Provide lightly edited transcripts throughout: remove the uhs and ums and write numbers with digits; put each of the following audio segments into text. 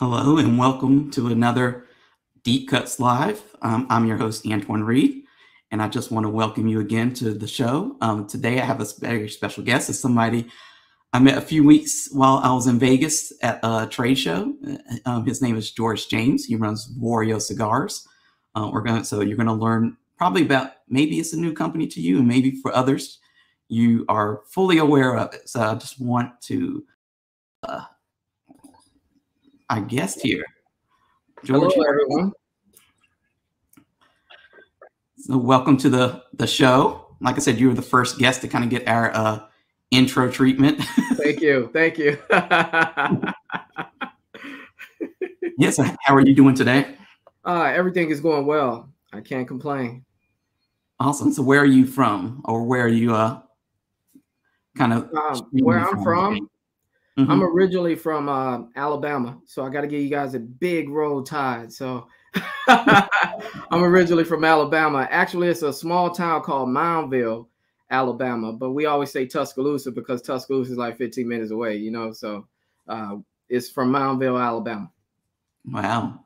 Hello and welcome to another DEEP CUTS Live. I'm your host, Antoine Reed, and I just want to welcome you again to the show. Today I have a very special guest. It's somebody I met a few weeks while I was in Vegas at a trade show. His name is George James. He runs Vorieo Cigars. So you're going to learn probably about, maybe it's a new company to you, and maybe for others, you are fully aware of it. So I just want to... our guest here, George. Hello, everyone. So welcome to the show. Like I said, you were the first guest to kind of get our intro treatment. Thank you. Thank you. Yes. How are you doing today? Everything is going well. I can't complain. Awesome. So where are you from, or where are you kind of? Where I'm from? Today? Mm-hmm. I'm originally from Alabama, so I got to give you guys a big roll tide. So I'm originally from Alabama. Actually, it's a small town called Moundville, Alabama, but we always say Tuscaloosa because Tuscaloosa is like 15 minutes away, you know, so it's from Moundville, Alabama. Wow.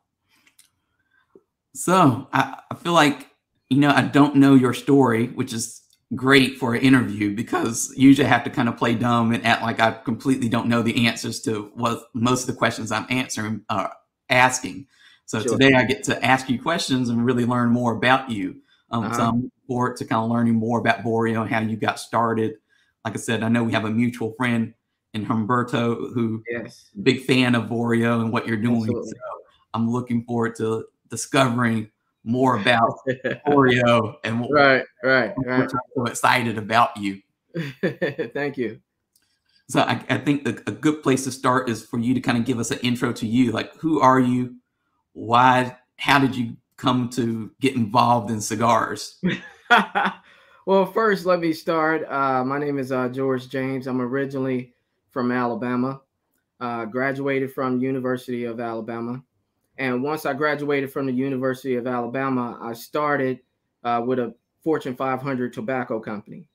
So I feel like, you know, I don't know your story, which is great for an interview, because usually I have to kind of play dumb and act like I completely don't know the answers to what most of the questions I'm answering are asking. So sure. Today I get to ask you questions and really learn more about you. So I'm looking forward to kind of learning more about Vorieo and how you got started. Like I said, I know we have a mutual friend in Humberto who yes. is a big fan of Vorieo and what you're doing. Absolutely. So I'm looking forward to discovering more about Vorieo and what right. I'm so excited about you. Thank you. So I think a good place to start is for you to kind of give us an intro to you. Like, who are you? Why? How did you come to get involved in cigars? Well, first, let me start. My name is George James. I'm originally from Alabama. Graduated from University of Alabama. And once I graduated from the University of Alabama, I started with a Fortune 500 tobacco company.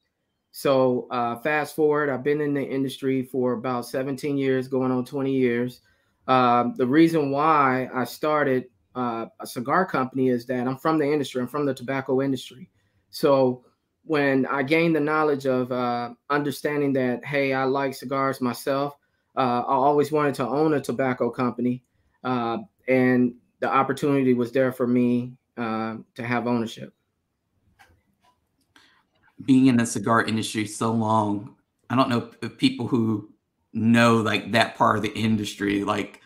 So fast forward, I've been in the industry for about 17 years, going on 20 years. The reason why I started a cigar company is that I'm from the industry. I'm from the tobacco industry. So when I gained the knowledge of understanding that, hey, I like cigars myself, I always wanted to own a tobacco company. And the opportunity was there for me to have ownership. Being in the cigar industry so long, I don't know if people who know like that part of the industry, like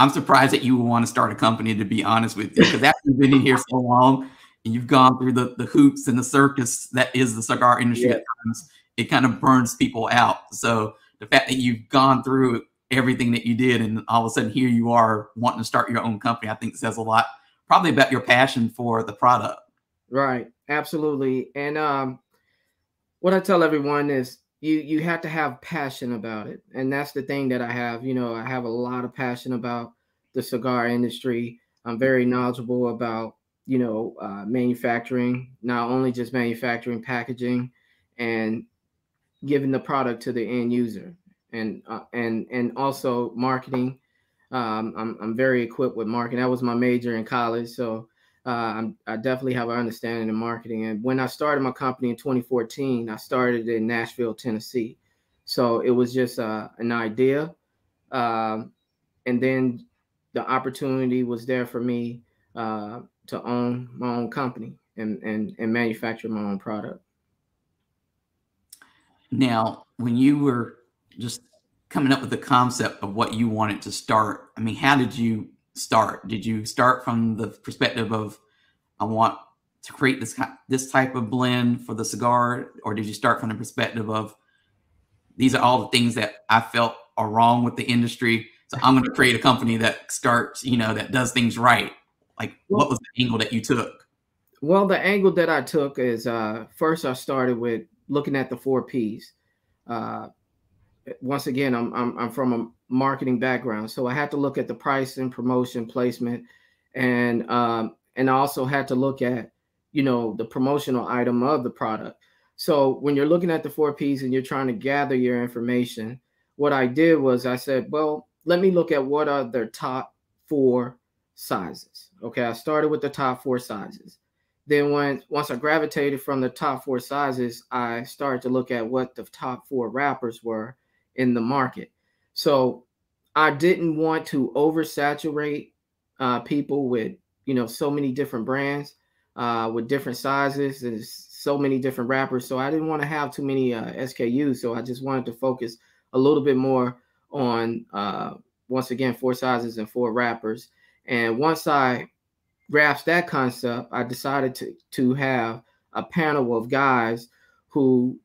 I'm surprised that you would want to start a company, to be honest with you, because after you've been in here so long and you've gone through the hoops and the circus that is the cigar industry, yeah. at times, it kind of burns people out. So the fact that you've gone through it, everything that you did, and all of a sudden here you are wanting to start your own company, I think says a lot probably about your passion for the product. Right. Absolutely. And what I tell everyone is you have to have passion about it. And that's the thing that I have. You know, I have a lot of passion about the cigar industry. I'm very knowledgeable about, you know, manufacturing, not only just manufacturing, packaging, and giving the product to the end user. And also marketing. I'm very equipped with marketing. That was my major in college, so I definitely have an understanding of marketing. And when I started my company in 2014, I started in Nashville, Tennessee. So it was just an idea, and then the opportunity was there for me to own my own company and manufacture my own product. Now, when you were just coming up with the concept of what you wanted to start, I mean, how did you start? Did you start from the perspective of, I want to create this type of blend for the cigar? Or did you start from the perspective of, these are all the things that I felt are wrong with the industry, so I'm going to create a company that starts, you know, that does things right? Like, what was the angle that you took? Well, the angle that I took is, first I started with looking at the 4 P's. Once again, I'm from a marketing background, so I had to look at the price and promotion, placement, and I also had to look at, you know, the promotional item of the product. So when you're looking at the 4 P's and you're trying to gather your information, what I did was I said, well, let me look at what are their top four sizes. Okay, I started with the top four sizes. Then once I gravitated from the top four sizes, I started to look at what the top four rappers were in the market. So I didn't want to oversaturate people with, you know, so many different brands with different sizes and so many different rappers. So I didn't want to have too many SKUs. So I just wanted to focus a little bit more on, once again, four sizes and four rappers. And once I grasped that concept, I decided to have a panel of guys who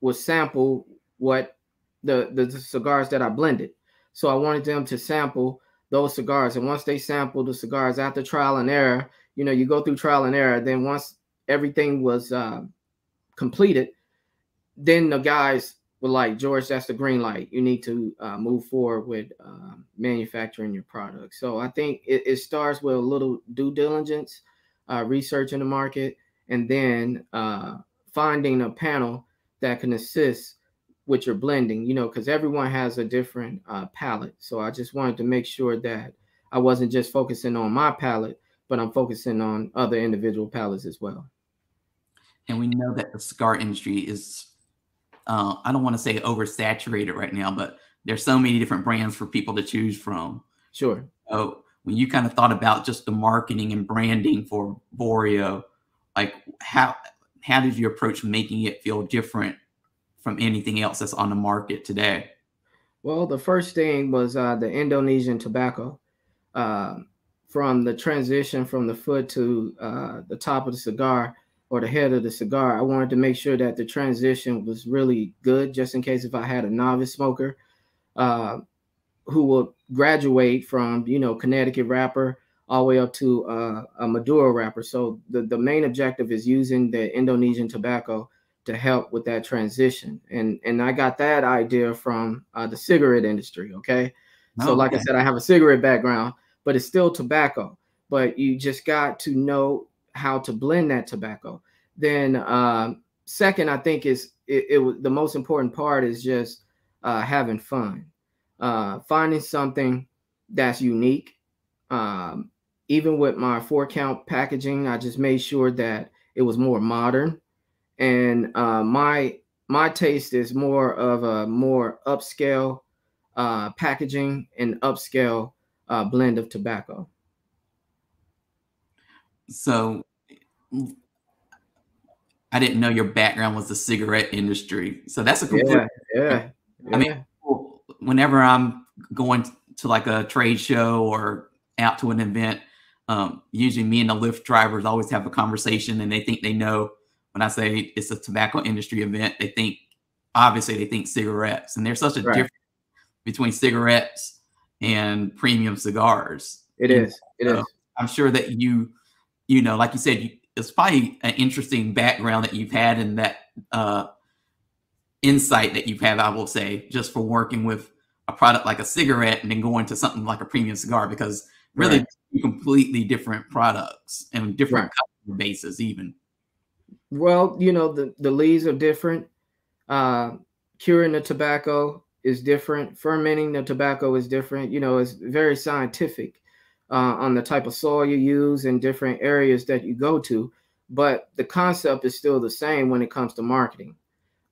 would sample what the cigars that I blended. So I wanted them to sample those cigars. And once they sampled the cigars after trial and error, you know, you go through trial and error. Then once everything was completed, then the guys were like, George, that's the green light. You need to move forward with manufacturing your product. So I think it starts with a little due diligence, research in the market, and then finding a panel that can assist with your blending, you know, because everyone has a different palette. So I just wanted to make sure that I wasn't just focusing on my palette, but I'm focusing on other individual palettes as well. And we know that the cigar industry is, I don't want to say oversaturated right now, but there's so many different brands for people to choose from. Sure. So when you kind of thought about just the marketing and branding for Vorieo, like how did you approach making it feel different from anything else that's on the market today? Well, the first thing was the Indonesian tobacco. From the transition from the foot to the top of the cigar or the head of the cigar, I wanted to make sure that the transition was really good, just in case if I had a novice smoker who will graduate from, you know, Connecticut wrapper all the way up to a Maduro wrapper. So the main objective is using the Indonesian tobacco to help with that transition. And I got that idea from the cigarette industry, okay? Oh, so like I said, I have a cigarette background, but it's still tobacco. But you just got to know how to blend that tobacco. Then second, I think is the most important part is just having fun. Finding something that's unique. Even with my 4-count packaging, I just made sure that it was more modern. And my taste is more of a more upscale packaging and upscale blend of tobacco. So I didn't know your background was the cigarette industry. So that's a complete, yeah. I mean, whenever I'm going to like a trade show or out to an event, usually me and the Lyft drivers always have a conversation, and they think they know. When I say it's a tobacco industry event, they think, obviously they think cigarettes, and there's such a difference between cigarettes and premium cigars. It is. I'm sure that you know, like you said, it's probably an interesting background that you've had, and that insight that you've had, I will say, just for working with a product like a cigarette and then going to something like a premium cigar, because really completely different products and different customer bases even. Well, you know, the leaves are different. Curing the tobacco is different. Fermenting the tobacco is different. You know, it's very scientific on the type of soil you use and different areas that you go to. But the concept is still the same when it comes to marketing.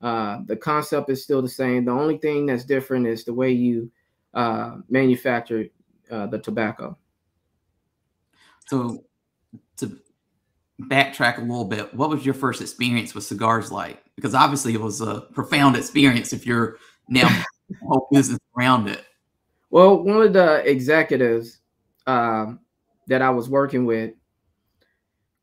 The concept is still the same. The only thing that's different is the way you manufacture the tobacco. So to backtrack a little bit, what was your first experience with cigars like? Because obviously it was a profound experience if you're now whole business around it. Well, one of the executives that I was working with,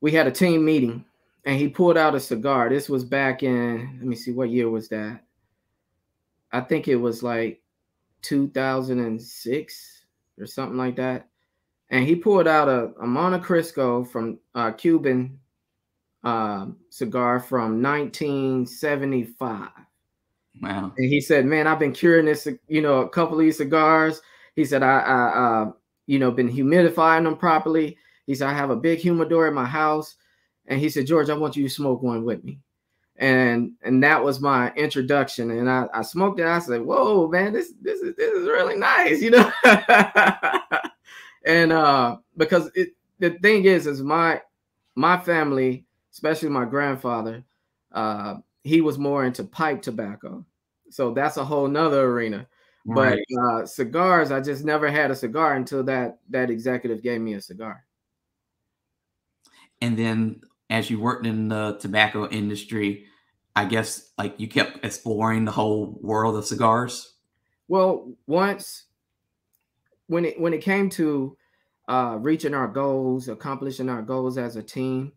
we had a team meeting, and he pulled out a cigar. This was back in, let me see, what year was that? I think it was like 2006 or something like that. And he pulled out a Montecristo from Cuban cigar from 1975. Wow. And he said, man, I've been curing this, you know, a couple of these cigars. He said, I you know, been humidifying them properly. He said, I have a big humidor in my house. And he said, George, I want you to smoke one with me. And that was my introduction. And I smoked it. I said, whoa, man, this is really nice, you know. And because the thing is my family, especially my grandfather, he was more into pipe tobacco. So that's a whole nother arena. Right. But cigars, I just never had a cigar until that executive gave me a cigar. And then as you worked in the tobacco industry, I guess like you kept exploring the whole world of cigars. Well, once when it came to reaching our goals, accomplishing our goals as a team,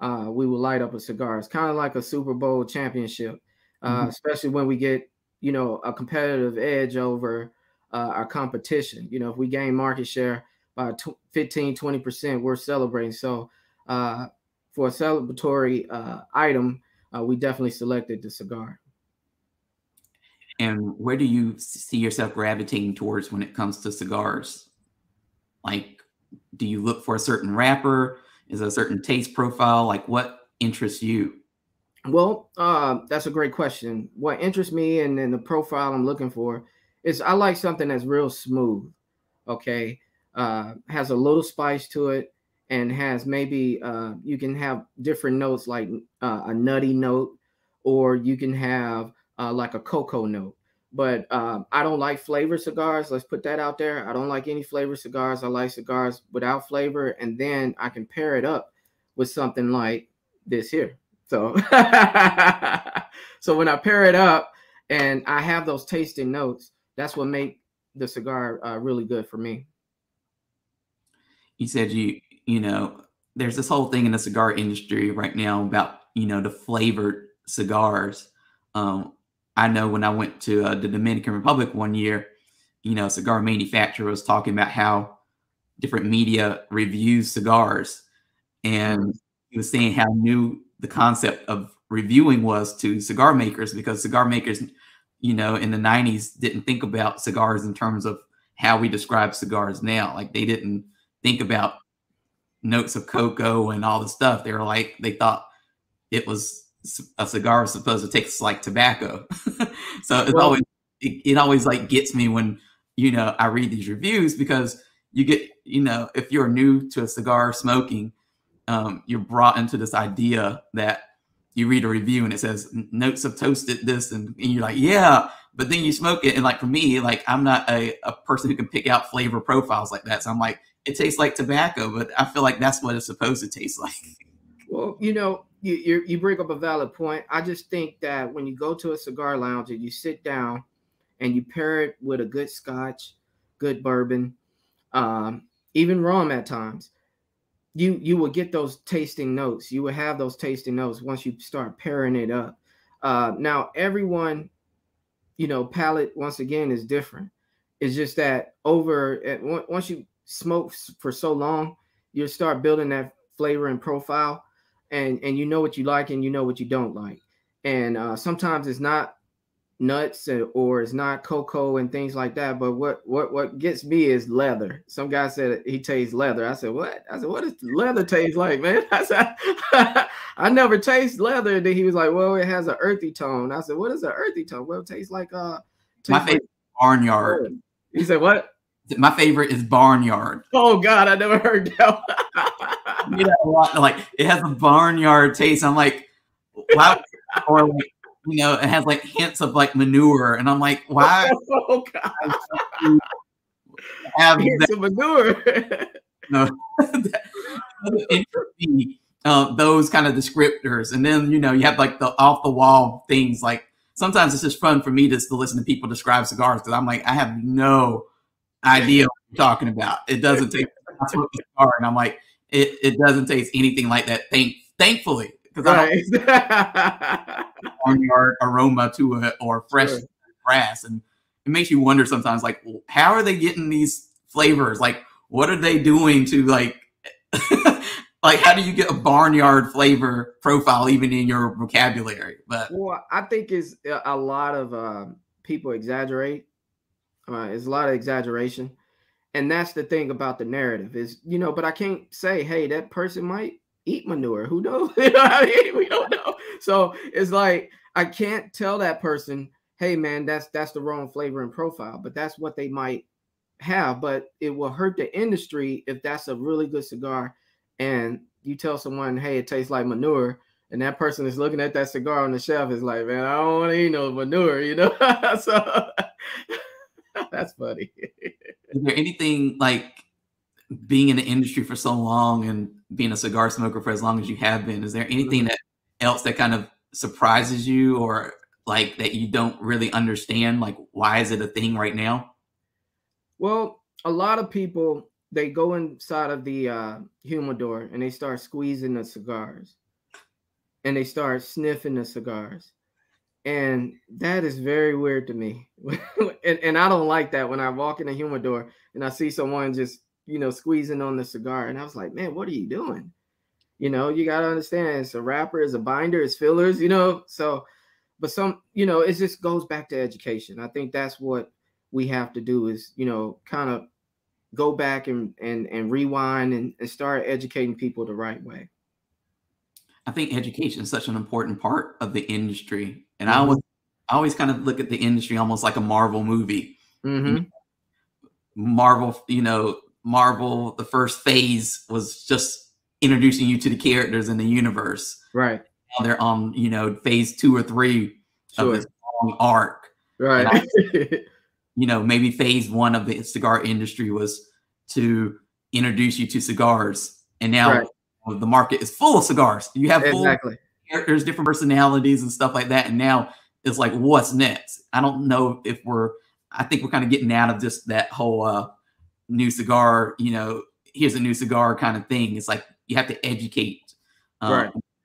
we would light up a cigar. It's kind of like a Super Bowl championship, especially when we get, you know, a competitive edge over our competition. You know, if we gain market share by 15–20%, we're celebrating. So for a celebratory item, we definitely selected the cigar. And where do you see yourself gravitating towards when it comes to cigars? Like, do you look for a certain wrapper? Is there a certain taste profile? Like, what interests you? Well, that's a great question. What interests me and the profile I'm looking for is I like something that's real smooth, okay? Has a little spice to it and has maybe you can have different notes like a nutty note, or you can have like a cocoa note. But I don't like flavored cigars. Let's put that out there. I don't like any flavored cigars. I like cigars without flavor, and then I can pair it up with something like this here. So, so when I pair it up and I have those tasting notes, that's what make the cigar really good for me. You said you know, there's this whole thing in the cigar industry right now about, you know, the flavored cigars. I know when I went to the Dominican Republic one year, you know, a cigar manufacturer was talking about how different media reviews cigars, and he was saying how new the concept of reviewing was to cigar makers, because cigar makers, you know, in the 90s didn't think about cigars in terms of how we describe cigars now. Like, they didn't think about notes of cocoa and all the stuff. They were like, they thought it was a cigar was supposed to taste like tobacco. So it's always, it always like gets me when, you know, I read these reviews, because you get, you know, if you're new to a cigar smoking, you're brought into this idea that you read a review and it says notes of toasted this, and you're like, yeah, but then you smoke it. And like, for me, like, I'm not a person who can pick out flavor profiles like that. So I'm like, it tastes like tobacco, but I feel like that's what it's supposed to taste like. Well, you know, you bring up a valid point. I just think that when you go to a cigar lounge and you sit down and you pair it with a good scotch, good bourbon, even rum at times, you will get those tasting notes. You will have those tasting notes once you start pairing it up. Now, everyone, you know, palate, once again, is different. It's just that once you smoke for so long, you start building that flavor and profile, and you know what you like and you know what you don't like. And sometimes it's not nuts or it's not cocoa and things like that, but what gets me is leather. Some guy said he tastes leather. I said, what? I said, what does leather taste like, man? I said, I never taste leather. And then he was like, well, it has an earthy tone. I said, what is an earthy tone? Well, it tastes like my favorite like barnyard. He said, what? My favorite is barnyard. Oh God, I never heard that. You know, a lot, like, it has a barnyard taste. I'm like, wow. Or like, you know, it has like hints of like manure, and I'm like, why? Oh God! Have hints of manure. No, those kind of descriptors, and then, you know, you have like the off the wall things. Like, sometimes it's just fun for me just to listen to people describe cigars, because I'm like, I have no idea what you're talking about. It doesn't taste like a cigar, and I'm like, it doesn't taste anything like that. Thankfully. Right. Barnyard aroma to it, or fresh grass, and it makes you wonder sometimes, like, how are they getting these flavors? Like, what are they doing to, like, like, how do you get a barnyard flavor profile even in your vocabulary? But well, I think it's a lot of people exaggerate. It's a lot of exaggeration, and that's the thing about the narrative is, you know. But I can't say, hey, that person might eat manure. Who knows? You know what I mean? We don't know. So it's like, I can't tell that person, hey man, that's the wrong flavor and profile, but that's what they might have, but it will hurt the industry if that's a really good cigar and you tell someone, hey, it tastes like manure, and that person is looking at that cigar on the shelf is like, man, I don't want to eat no manure, you know? So that's funny. Is there anything like being in the industry for so long and being a cigar smoker for as long as you have been, is there anything that else that kind of surprises you or like that you don't really understand? Like, why is it a thing right now? Well, a lot of people, they go inside of the humidor and they start squeezing the cigars and they start sniffing the cigars. And that is very weird to me. and I don't like that when I walk in the humidor and I see someone just, you know, squeezing on the cigar. And I was like, man, what are you doing? You know, you got to understand it's a wrapper, it's a binder, it's fillers, you know? So, but some, you know, it just goes back to education. I think that's what we have to do is, you know, kind of go back and rewind and start educating people the right way. I think education is such an important part of the industry. And I always kind of look at the industry almost like a Marvel movie. Mm-hmm. Marvel, you know, Marvel, the first phase was just introducing you to the characters in the universe. Right. Now they're on, you know, phase 2 or 3 of this long arc. Right. You know, maybe phase 1 of the cigar industry was to introduce you to cigars. And now the market is full of cigars. You have full characters, different personalities and stuff like that. And now it's like, what's next? I don't know if we're, I think we're kind of getting out of just that whole new cigar, you know, here's a new cigar kind of thing. It's like, you have to educate,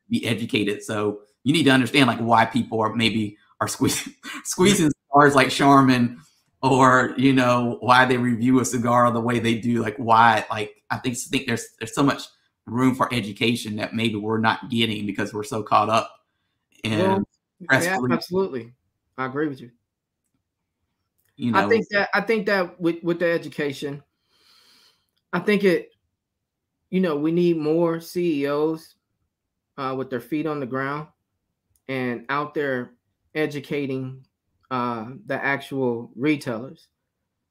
be educated. So you need to understand like why people are maybe are squeezing cigars like Charmin, or, you know, why they review a cigar the way they do, like why, like, I think there's so much room for education that maybe we're not getting because we're so caught up. And yeah, absolutely. I agree with you. You know, I think that with the education, I think it, you know, we need more CEOs with their feet on the ground and out there educating the actual retailers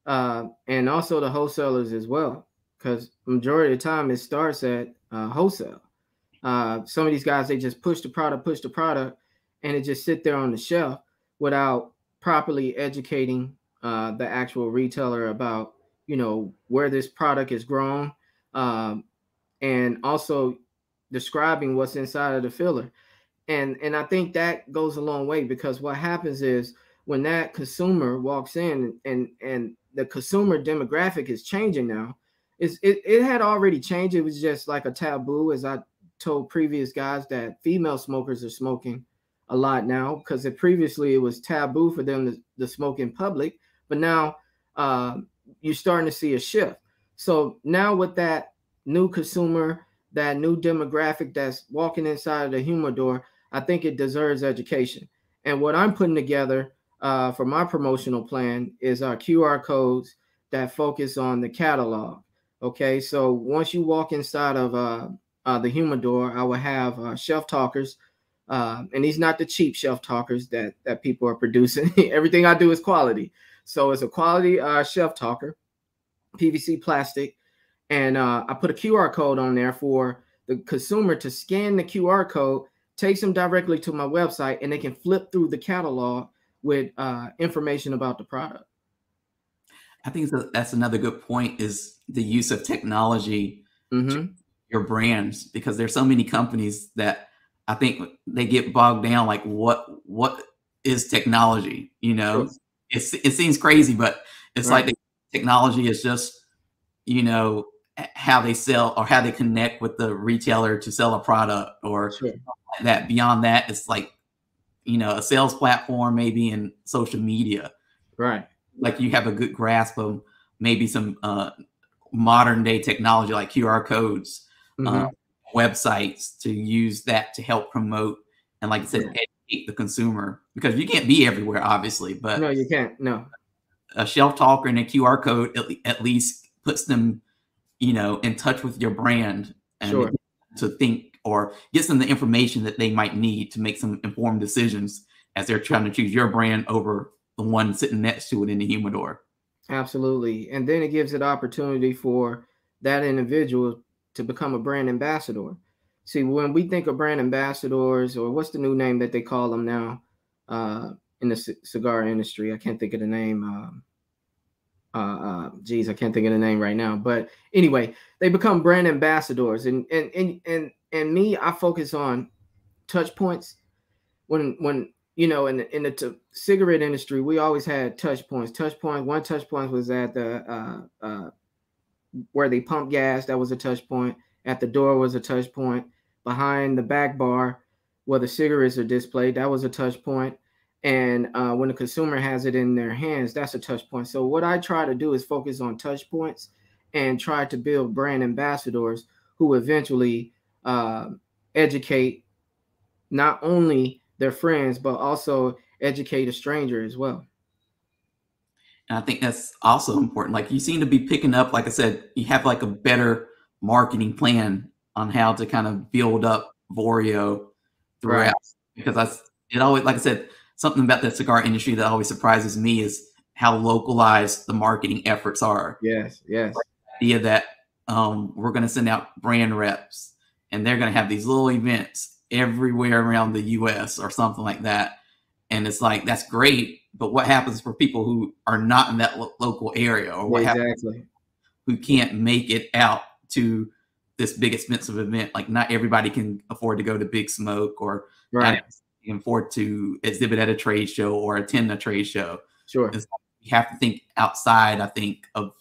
and also the wholesalers as well, because majority of the time it starts at wholesale. Some of these guys, they just push the product and it just sit there on the shelf without properly educating the actual retailer about, you know, where this product is grown and also describing what's inside of the filler. And I think that goes a long way, because what happens is when that consumer walks in, and the consumer demographic is changing now, it had already changed. It was just like a taboo, as I told previous guys, that female smokers are smoking a lot now, because previously it was taboo for them to smoke in public. But now you're starting to see a shift. So now with that new consumer, that new demographic that's walking inside of the humidor, I think it deserves education. And what I'm putting together for my promotional plan is our QR codes that focus on the catalog. Okay, so once you walk inside of the humidor, I will have shelf talkers, and these not the cheap shelf talkers that people are producing. Everything I do is quality, so it's a quality shelf talker, PVC plastic, and I put a QR code on there for the consumer to scan. The QR code takes them directly to my website, and they can flip through the catalog with information about the product. I think that's another good point, is the use of technology to your brands, because there's so many companies that I think they get bogged down. Like what is technology? You know, it seems crazy, but it's like technology is just, you know, how they sell or how they connect with the retailer to sell a product or something like that. Beyond that, it's like, you know, a sales platform, maybe in social media, right? Like you have a good grasp of maybe some modern day technology like QR codes, websites, to use that to help promote and, like I said, educate the consumer, because you can't be everywhere, obviously. But no, you can't. No, a shelf talker and a QR code at least puts them, you know, in touch with your brand and to think, or gets them the information that they might need to make some informed decisions as they're trying to choose your brand over the one sitting next to it in the humidor. Absolutely. And then it gives it opportunity for that individual to become a brand ambassador. See, when we think of brand ambassadors, or what's the new name that they call them now in the cigar industry? I can't think of the name. Geez, I can't think of the name right now. But anyway, they become brand ambassadors. And me, I focus on touch points. When you know, in the cigarette industry, we always had touch points. One touch point was at the where they pump gas. That was a touch point. At the door was a touch point. Behind the back bar where the cigarettes are displayed, that was a touch point. And when the consumer has it in their hands, that's a touch point. So what I try to do is focus on touch points and try to build brand ambassadors who eventually educate not only their friends, but also educate a stranger as well. And I think that's also important. Like, you seem to be picking up, like I said, you have like a better marketing plan on how to kind of build up Vorieo throughout. Right. Because it always, like I said, something about the cigar industry that always surprises me is how localized the marketing efforts are. Yes, yes. Like the idea that we're going to send out brand reps and they're going to have these little events everywhere around the U.S. or something like that. And it's like, that's great. But what happens for people who are not in that local area, or what happens who can't make it out to this big expensive event? Like, not everybody can afford to go to Big Smoke, or right, can afford to exhibit at a trade show or attend a trade show. Sure. It's like you have to think outside, I think, of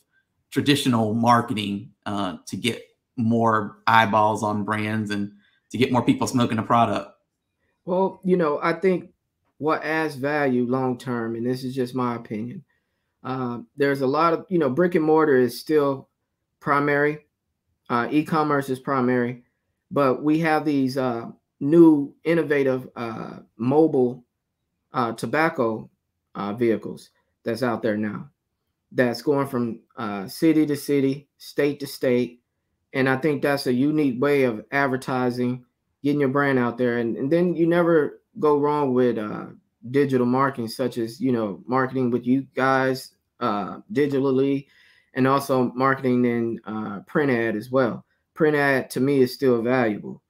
traditional marketing to get more eyeballs on brands and to get more people smoking a product. Well, you know, I think what adds value long term, and this is just my opinion, there's a lot of, you know, brick and mortar is still primary, e-commerce is primary, but we have these new innovative mobile tobacco vehicles that's out there now, that's going from city to city, state to state. And I think that's a unique way of advertising, getting your brand out there. And then you never go wrong with digital marketing, such as, you know, marketing with you guys digitally, and also marketing in print ad as well. Print ad to me is still valuable.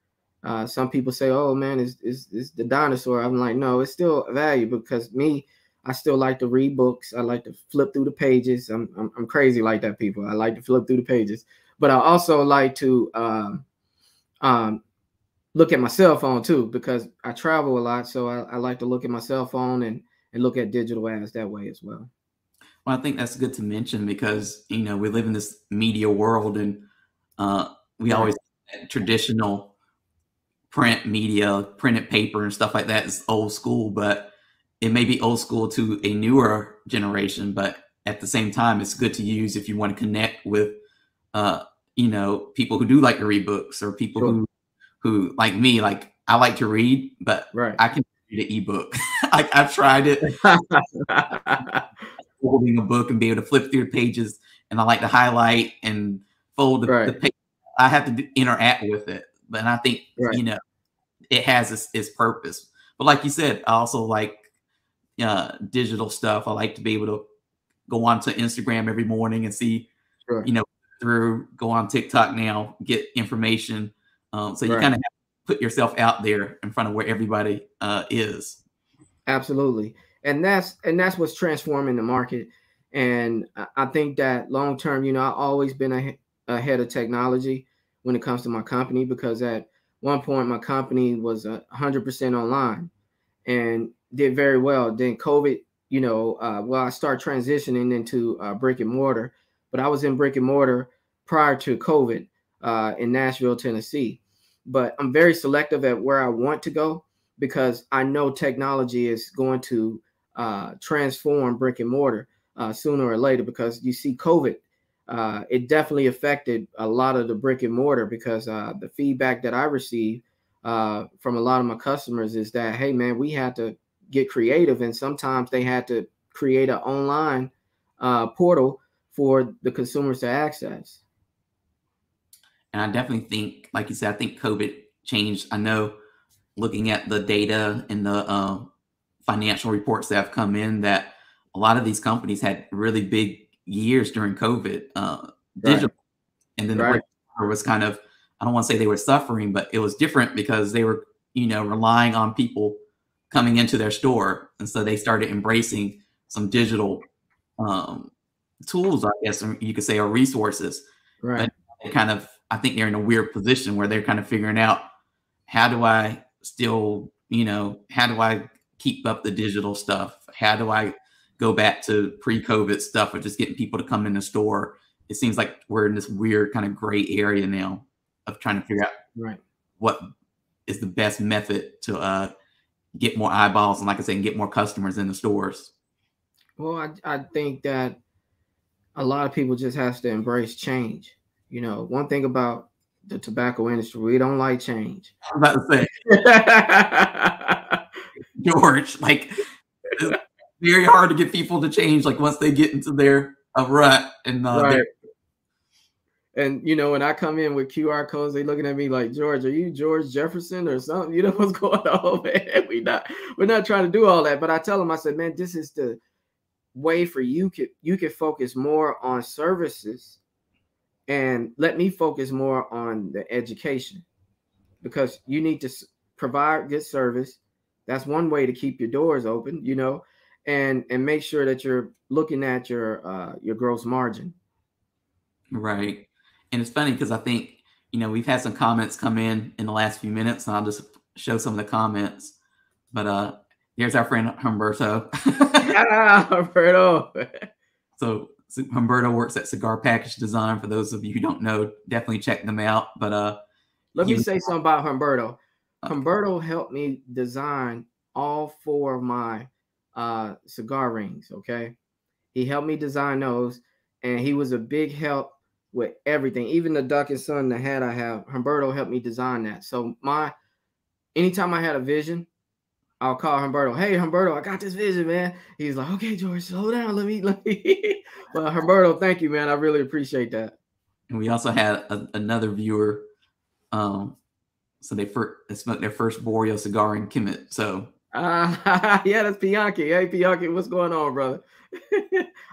Some people say, oh man, it's the dinosaur. I'm like, no, it's still valuable, because me, I still like to read books. I like to flip through the pages. I'm crazy like that, people. I like to flip through the pages. But I also like to look at my cell phone too, because I travel a lot. So I like to look at my cell phone and look at digital ads that way as well. Well, I think that's good to mention, because, you know, we live in this media world, and we always traditional print media, printed paper and stuff like that is old school, but it may be old school to a newer generation. But at the same time, it's good to use if you want to connect with you know, people who do like to read books, or people sure. who like me, like I like to read, but right. I can read an ebook. I've tried it, holding a book and be able to flip through the pages, and I like to highlight and fold the page. I have to interact with it, but I think you know, it has its purpose. But like you said, I also like digital stuff. I like to be able to go onto Instagram every morning and see, you know, go on TikTok now, get information. So you kind of have to put yourself out there in front of where everybody is. Absolutely. And that's what's transforming the market. And I think that long term, you know, I've always been ahead of technology when it comes to my company, because at one point my company was 100% online and did very well. Then COVID, you know, well, I started transitioning into brick and mortar. But I was in brick and mortar prior to COVID in Nashville, Tennessee. But I'm very selective at where I want to go, because I know technology is going to transform brick and mortar sooner or later, because you see COVID, it definitely affected a lot of the brick and mortar, because the feedback that I received from a lot of my customers is that, hey man, we had to get creative. And sometimes they had to create an online portal for the consumers to access. And I definitely think, like you said, I think COVID changed. I know, looking at the data and the financial reports that have come in, that a lot of these companies had really big years during COVID, digital. And then the worker was kind of, I don't want to say they were suffering, but it was different because they were, you know, relying on people coming into their store. And so they started embracing some digital tools, I guess you could say, or resources. Right. But kind of, I think they're in a weird position where they're kind of figuring out, how do I still, you know, how do I keep up the digital stuff? How do I go back to pre-COVID stuff of just getting people to come in the store? It seems like we're in this weird kind of gray area now of trying to figure out what is the best method to get more eyeballs and, like I said, get more customers in the stores. Well, I think that a lot of people just has to embrace change. You know, one thing about the tobacco industry, we don't like change. I'm about to say, George, like, it's very hard to get people to change. Like, once they get into their rut and and you know, when I come in with QR codes, they looking at me like, George, are you George Jefferson or something? You know what's going on, man? We're not trying to do all that. But I tell them, I said, man, this is the way for you could focus more on services and let me focus more on the education, because you need to provide good service. That's one way to keep your doors open, you know, and make sure that you're looking at your gross margin. Right. And it's funny because I think, you know, we've had some comments come in the last few minutes, and I'll just show some of the comments. But here's our friend Humberto. Yeah, Humberto. So Humberto works at Cigar Package Design. For those of you who don't know, definitely check them out. But let me say something about Humberto. Humberto helped me design all four of my cigar rings. Okay, he helped me design those, and he was a big help with everything, even the Duck and Sun, the hat I have. Humberto helped me design that. So anytime I had a vision, I'll call Humberto. Hey, Humberto, I got this vision, man. He's like, okay, George, slow down. Let me. Well, Humberto, thank you, man. I really appreciate that. And we also had another viewer. So they smoked their first Vorieo cigar in Kemet. So yeah, that's Pianki. Hey, Pianki, what's going on, brother?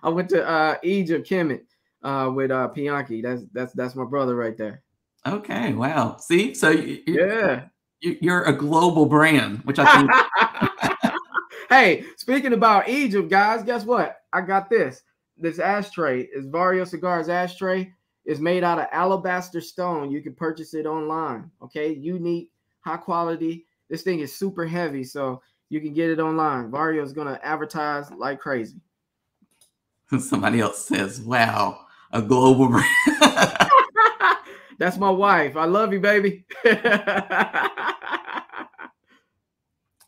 I went to Egypt, Kemet, with Pianki. That's my brother right there. Okay, wow. See, so you're a global brand, which I think. Hey, speaking about Egypt, guys, guess what? I got this. This ashtray is Vorieo Cigars ashtray. It's made out of alabaster stone. You can purchase it online. Okay, unique, high quality. This thing is super heavy, so you can get it online. Vorieo is gonna advertise like crazy. Somebody else says, "Wow, a global brand." That's my wife. I love you, baby.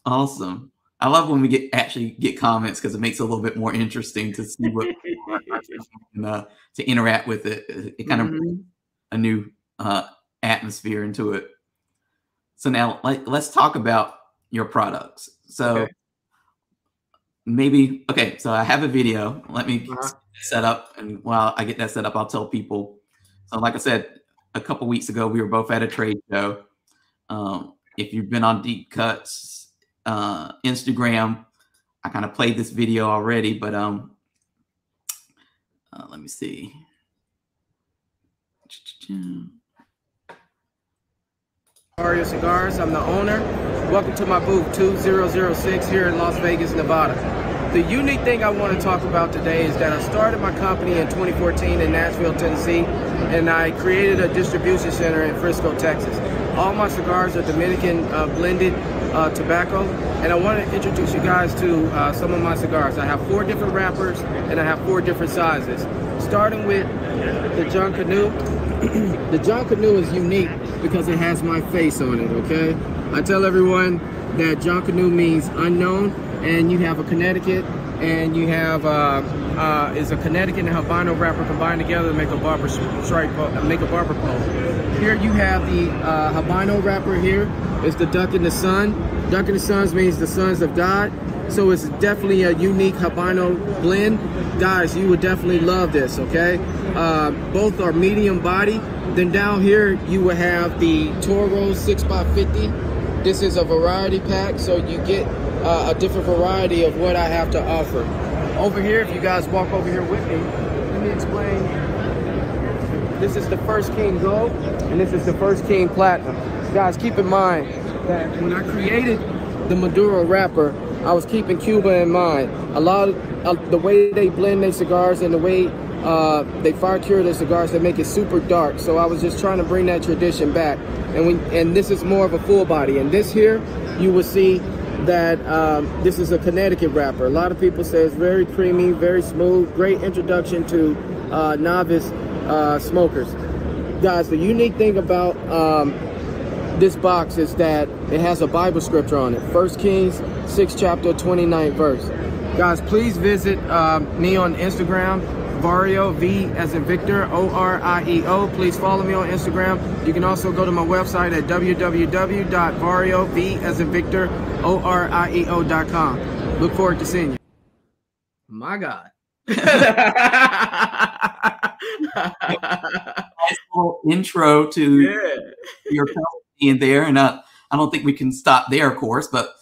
Awesome. I love when we actually get comments, because it makes it a little bit more interesting to see what and, to interact with it. It kind of brings a new atmosphere into it. So now, let's talk about your products. So so I have a video. Let me set up, and while I get that set up, I'll tell people. So, like I said, a couple weeks ago, we were both at a trade show. If you've been on Deep Cuts Instagram, I kind of played this video already, but let me see. Vorieo Cigars, I'm the owner. Welcome to my booth 2006 here in Las Vegas, Nevada. The unique thing I want to talk about today is that I started my company in 2014 in Nashville, Tennessee, and I created a distribution center in Frisco, Texas. All my cigars are Dominican blended tobacco, and I want to introduce you guys to some of my cigars. I have four different wrappers, and I have four different sizes. Starting with the Junkanoo. The Junkanoo is unique because it has my face on it, okay? I tell everyone that Junkanoo means unknown, and you have a Connecticut, and you have is a Connecticut and Habano wrapper combined together to make a barber stripe, make a barber pole. Here you have the Habano wrapper. Here is the Duck in the Sun. Duck in the Sun means the sons of God, so it's definitely a unique Habano blend. Guys, you would definitely love this, okay? Both are medium body. Then down here you will have the Toro 6x50. This is a variety pack, so you get a different variety of what I have to offer. Over here, if you guys walk over here with me, Let me explain. This is the First King Gold, and this is the First King Platinum. Guys, keep in mind that when I created the Maduro wrapper, I was keeping Cuba in mind. A lot of the way they blend their cigars and the way they fire cure their cigars, they make it super dark. So I was just trying to bring that tradition back. And this is more of a full body. And this here, you will see that this is a Connecticut wrapper. A lot of people say it's very creamy, very smooth, great introduction to novice smokers. Guys, the unique thing about this box is that it has a Bible scripture on it. First Kings 6 chapter 29th verse. Guys, please visit me on Instagram, Vorieo, V as in Victor, O-R-I-E-O. Please follow me on Instagram. You can also go to my website at www.vorieo, V as in Victor, O-R-I-E-O.com. Look forward to seeing you. My God. Nice little intro to your company in there. And I don't think we can stop there, of course, but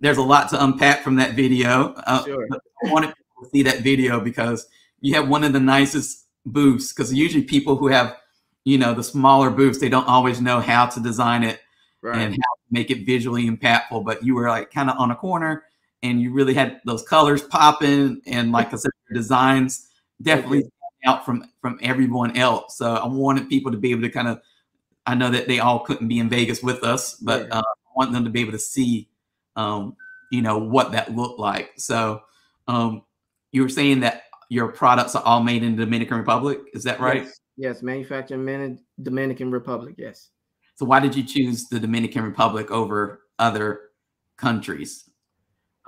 there's a lot to unpack from that video. Sure. I wanted to see that video because you have one of the nicest booths, because usually people who have, you know, the smaller booths, they don't always know how to design it and how to make it visually impactful. But you were like kind of on a corner and you really had those colors popping, and like I said, your designs definitely out from everyone else. So I wanted people to be able to kind of, I know that they all couldn't be in Vegas with us, but I want them to be able to see, you know, what that looked like. So you were saying that your products are all made in the Dominican Republic. Is that right? Yes, yes. Manufactured in Dominican Republic. Yes. So why did you choose the Dominican Republic over other countries?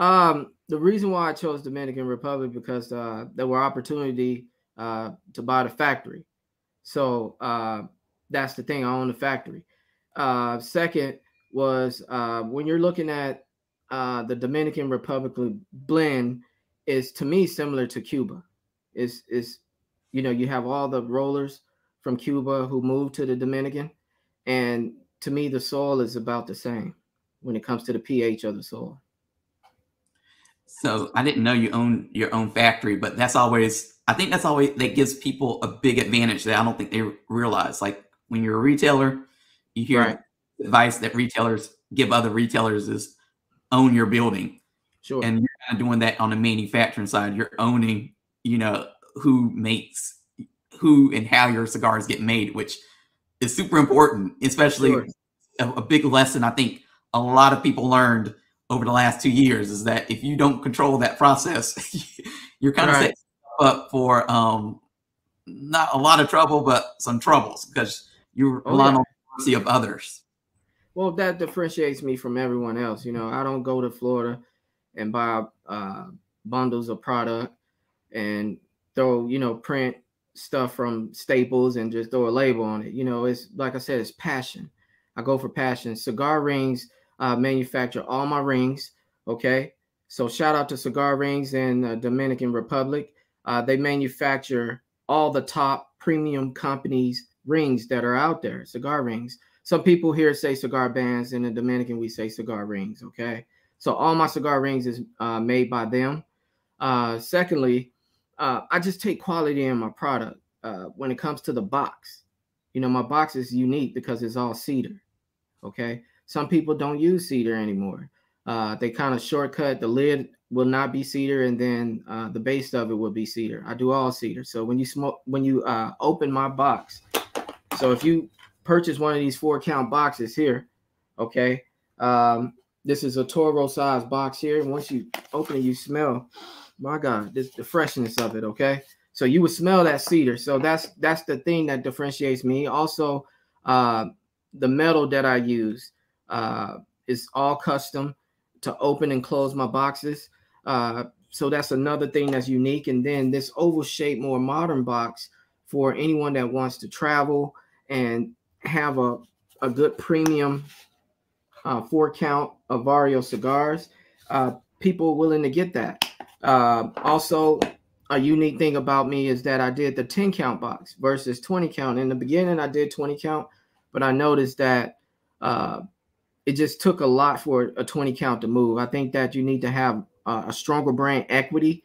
The reason why I chose Dominican Republic because there were opportunity to buy the factory. So that's the thing. I own the factory. Second was when you're looking at the Dominican Republic blend, is to me similar to Cuba. Is you know, you have all the rollers from Cuba who moved to the Dominican, and to me the soil is about the same when it comes to the pH of the soil. So I didn't know you own your own factory, but that's always, I think that's always, that gives people a big advantage that I don't think they realize. Like when you're a retailer, you hear advice that retailers give other retailers is own your building. Sure. And you're kind of doing that on the manufacturing side. You're owning, you know, who makes, who and how your cigars get made, which is super important, especially a big lesson I think a lot of people learned over the last 2 years is that if you don't control that process, you're kind of setting up for not a lot of trouble, but some troubles because you're relying on the mercy of others. Well, that differentiates me from everyone else. You know, I don't go to Florida and buy bundles of product and throw, you know, print stuff from Staples and just throw a label on it. You know, it's like I said, it's passion. I go for passion. Cigar Rings manufacture all my rings. Okay. So shout out to Cigar Rings in the Dominican Republic. They manufacture all the top premium companies' rings that are out there, cigar rings. Some people here say cigar bands. In the Dominican, we say cigar rings, okay? So all my cigar rings is made by them. Secondly, I just take quality in my product. When it comes to the box, you know, my box is unique because it's all cedar, okay? Some people don't use cedar anymore. They kind of shortcut. The lid will not be cedar, and then the base of it will be cedar. I do all cedar. So when you smoke, when you open my box, so if you purchase one of these 4-count boxes here, okay, this is a Toro size box here. Once you open it, you smell, my God, this, the freshness of it, okay? So you would smell that cedar. So that's the thing that differentiates me. Also, the metal that I use is all custom to open and close my boxes. So that's another thing that's unique. And then this oval shaped, more modern box for anyone that wants to travel and have a good premium 4-count of Vorieo cigars. People willing to get that. Also, a unique thing about me is that I did the 10-count box versus 20-count. In the beginning, I did 20-count, but I noticed that it just took a lot for a 20-count to move. I think that you need to have a stronger brand equity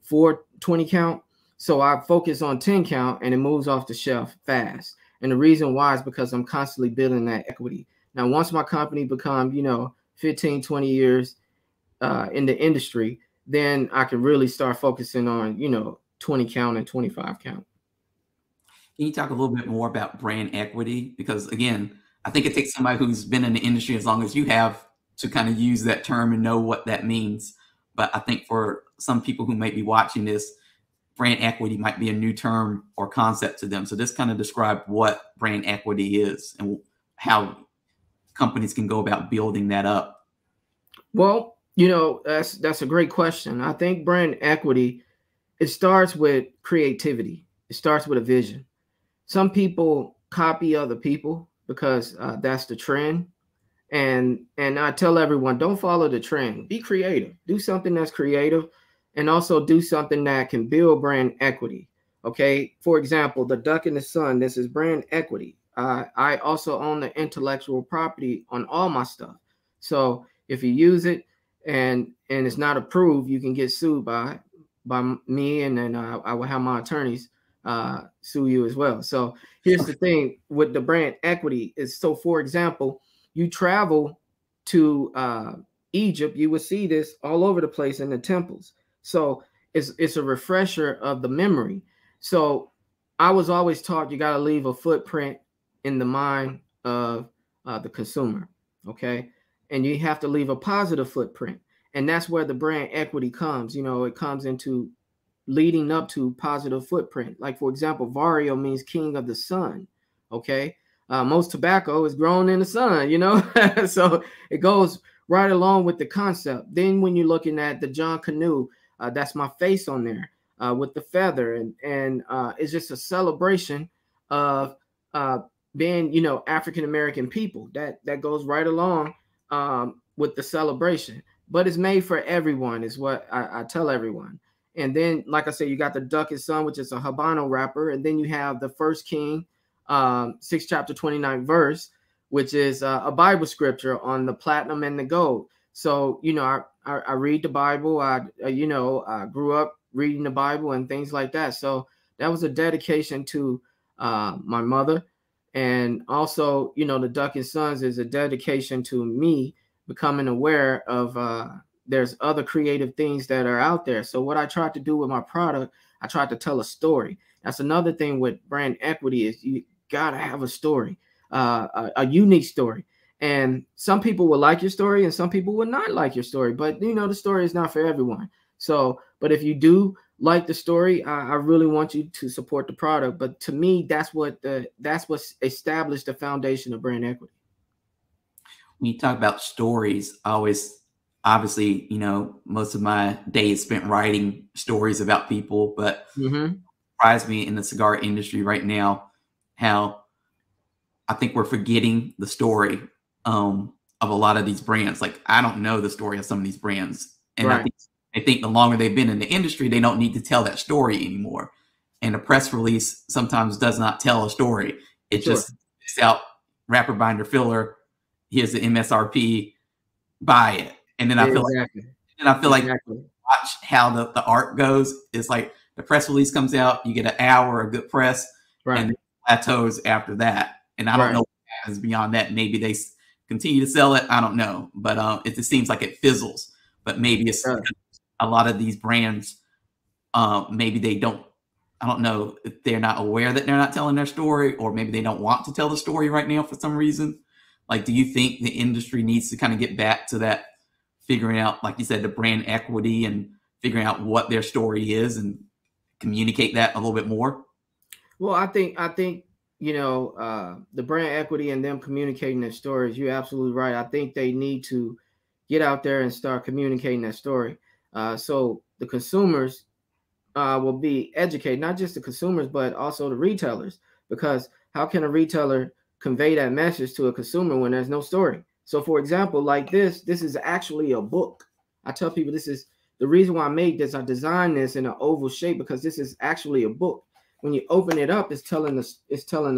for 20-count. So I focus on 10 count and it moves off the shelf fast. And the reason why is because I'm constantly building that equity. Now, once my company become, you know, 15, 20 years in the industry, then I can really start focusing on, you know, 20 count and 25 count. Can you talk a little bit more about brand equity? Because again, I think it takes somebody who's been in the industry as long as you have to kind of use that term and know what that means. But I think for some people who might be watching this, brand equity might be a new term or concept to them. So just kind of describe what brand equity is and how companies can go about building that up. Well, you know, that's a great question. I think brand equity, it starts with creativity. It starts with a vision. Some people copy other people because that's the trend. And I tell everyone, don't follow the trend. Be creative. Do something that's creative and also do something that can build brand equity. Okay. For example, the Duck in the Sun, this is brand equity. I also own the intellectual property on all my stuff. So if you use it and it's not approved, you can get sued by me, and then I will have my attorneys sue you as well. So here's the thing with the brand equity is, so for example, you travel to Egypt, you will see this all over the place in the temples. So it's a refresher of the memory. So I was always taught you got to leave a footprint in the mind of the consumer, okay? And you have to leave a positive footprint. And that's where the brand equity comes. You know, it comes into leading up to positive footprint. Like, for example, Vorieo means king of the sun, okay? Most tobacco is grown in the sun, you know? So it goes right along with the concept. Then when you're looking at the Junkanoo, that's my face on there with the feather. And it's just a celebration of being, you know, African-American people. That goes right along with the celebration. But it's made for everyone is what I tell everyone. And then, like I said, you got the Duck in the Sun, which is a Habano wrapper. And then you have the First King, 6th chapter 29th verse, which is a Bible scripture on the platinum and the gold. So, you know, I read the Bible. I grew up reading the Bible and things like that. So that was a dedication to my mother. And also, you know, the Duck in the Sun is a dedication to me becoming aware of there's other creative things that are out there. So what I tried to do with my product, I tried to tell a story. That's another thing with brand equity is you gotta have a story, a unique story. And some people will like your story and some people will not like your story, but you know, the story is not for everyone. So, but if you do like the story, I really want you to support the product. But to me, that's what established the foundation of brand equity. When you talk about stories, I always, obviously, you know, most of my day is spent writing stories about people, but it surprised me in the cigar industry right now, how I think we're forgetting the story of a lot of these brands. Like, I don't know the story of some of these brands. And right. I think the longer they've been in the industry, they don't need to tell that story anymore. And a press release sometimes does not tell a story. It just is out wrapper, binder, filler. Here's the MSRP, buy it. And then I feel like watch how the art goes. It's like the press release comes out, you get an hour of good press, and it plateaus after that. And I don't know what happens beyond that. Maybe they continue to sell it. I don't know. But it seems like it fizzles. But maybe it's a lot of these brands, maybe they don't, I don't know if they're not aware that they're not telling their story, or maybe they don't want to tell the story right now for some reason. Like, do you think the industry needs to kind of get back to that, figuring out, like you said, the brand equity and figuring out what their story is and communicate that a little bit more? Well, I think, you know, the brand equity and them communicating their stories, you're absolutely right. I think they need to get out there and start communicating that story. So the consumers will be educated, not just the consumers, but also the retailers, because how can a retailer convey that message to a consumer when there's no story? So for example, like this is actually a book. I tell people this is the reason why I made this. I designed this in an oval shape because this is actually a book. When you open it up, it's telling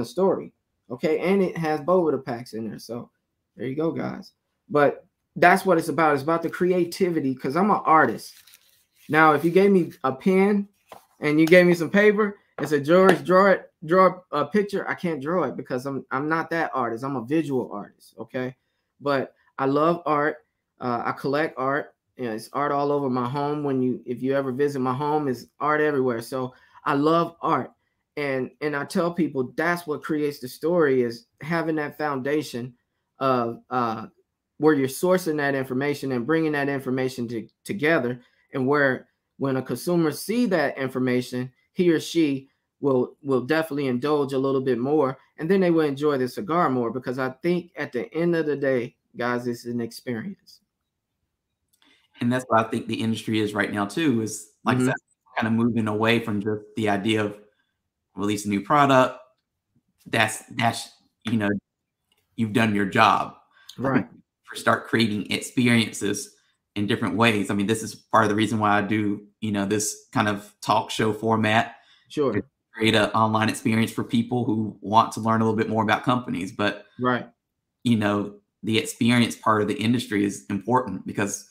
a story. Okay. And it has Boveda packs in there. So there you go, guys. But that's what it's about. It's about the creativity. Cause I'm an artist. Now, if you gave me a pen and you gave me some paper and said, George, draw a picture, I can't draw it because I'm not that artist. I'm a visual artist, okay? But I love art. I collect art. You know, it's art all over my home. If you ever visit my home, it's art everywhere. So I love art. And I tell people that's what creates the story, is having that foundation of where you're sourcing that information and bringing that information together, and where when a consumer see that information, he or she will definitely indulge a little bit more, and then they will enjoy the cigar more, because I think at the end of the day, guys, it's an experience. And that's what I think the industry is right now too, is like mm-hmm. kind of moving away from just the idea of release a new product. That's you know, you've done your job. Right. Start creating experiences in different ways. I mean, this is part of the reason why I do, you know, this kind of talk show format. Sure. To create an online experience for people who want to learn a little bit more about companies. But right, you know, the experience part of the industry is important, because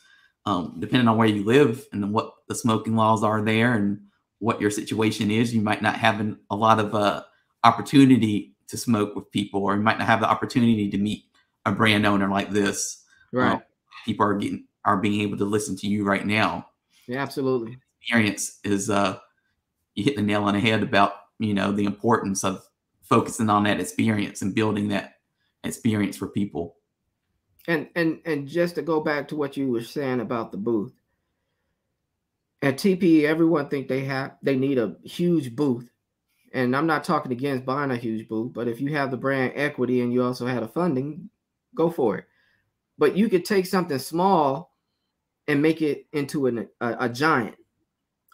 depending on where you live and what the smoking laws are there and what your situation is, you might not have a lot of opportunity to smoke with people, or you might not have the opportunity to meet a brand owner like this. Right. People are being able to listen to you right now. Yeah, absolutely. Experience is you hit the nail on the head about, you know, the importance of focusing on that experience and building that experience for people. And just to go back to what you were saying about the booth. At TPE, everyone think they need a huge booth. And I'm not talking against buying a huge booth, but if you have the brand equity and you also have the funding, go for it. But you could take something small and make it into a giant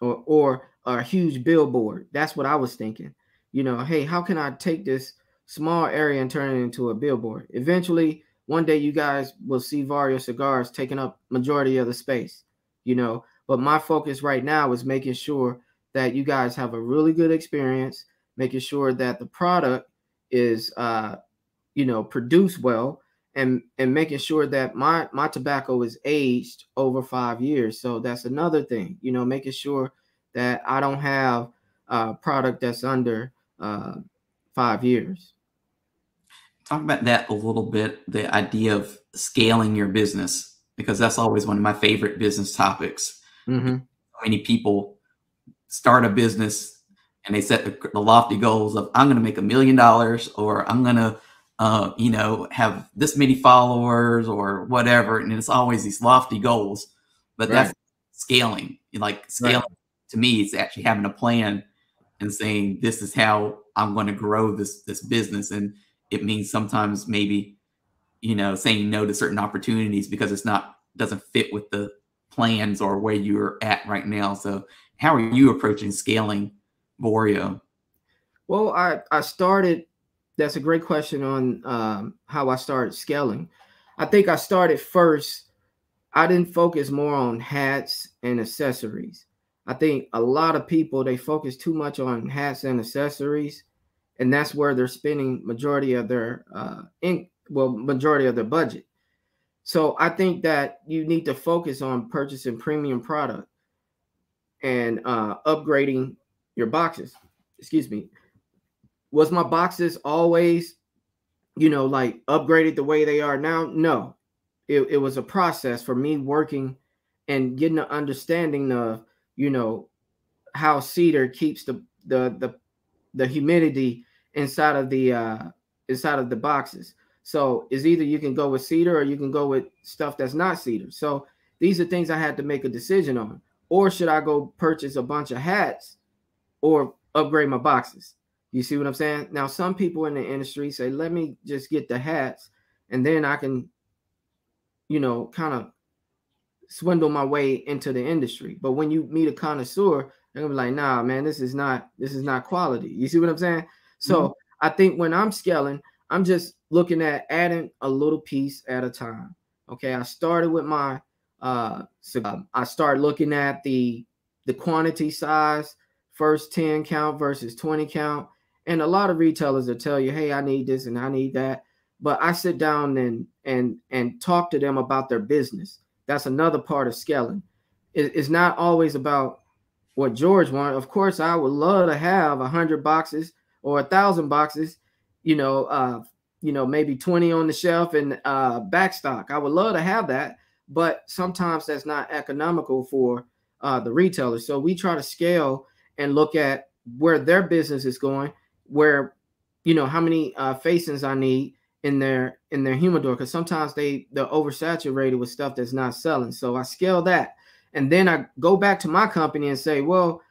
or a huge billboard. That's what I was thinking. You know, hey, how can I take this small area and turn it into a billboard? Eventually, one day you guys will see Vorieo Cigars taking up majority of the space, you know. But my focus right now is making sure that you guys have a really good experience, making sure that the product is, you know, produced well, and making sure that my tobacco is aged over 5 years. So that's another thing, you know, making sure that I don't have a product that's under 5 years. Talk about that a little bit, the idea of scaling your business, because that's always one of my favorite business topics. Mm-hmm. How many people start a business and they set the lofty goals of, I'm going to make $1 million, or I'm going to, you know, have this many followers or whatever. And it's always these lofty goals, but right. That's scaling. Like scaling right. to me, it's actually having a plan and saying, this is how I'm going to grow this business. And it means sometimes maybe, you know, saying no to certain opportunities because doesn't fit with the plans or where you're at right now. So how are you approaching scaling Vorieo? Well, I started, that's a great question on how I started scaling. I think I started first, I didn't focus more on hats and accessories. I think a lot of people, they focus too much on hats and accessories, and that's where they're spending majority of their, majority of their budget. So I think that you need to focus on purchasing premium product and upgrading your boxes. Excuse me. Was my boxes always, you know, like upgraded the way they are now? No, it was a process for me working and getting an understanding of, you know, how cedar keeps the humidity inside of the boxes. So it's either you can go with cedar or you can go with stuff that's not cedar. So these are things I had to make a decision on. Or should I go purchase a bunch of hats or upgrade my boxes? You see what I'm saying? Now, some people in the industry say, let me just get the hats and then I can, you know, kind of swindle my way into the industry. But when you meet a connoisseur, they're gonna be like, nah, man, this is not quality. You see what I'm saying? So mm-hmm. I think when I'm scaling, I'm just looking at adding a little piece at a time. Okay, I started with my I start looking at the quantity size, first 10 count versus 20 count. And a lot of retailers will tell you, hey, I need this and I need that. But I sit down and talk to them about their business. That's another part of scaling. It's not always about what George wanted. Of course, I would love to have 100 boxes or 1,000 boxes, you know, maybe 20 on the shelf and back stock. I would love to have that, but sometimes that's not economical for the retailer. So we try to scale and look at where their business is going, where, you know, how many facings I need in their humidor, because sometimes they're oversaturated with stuff that's not selling. So I scale that. And then I go back to my company and say, well,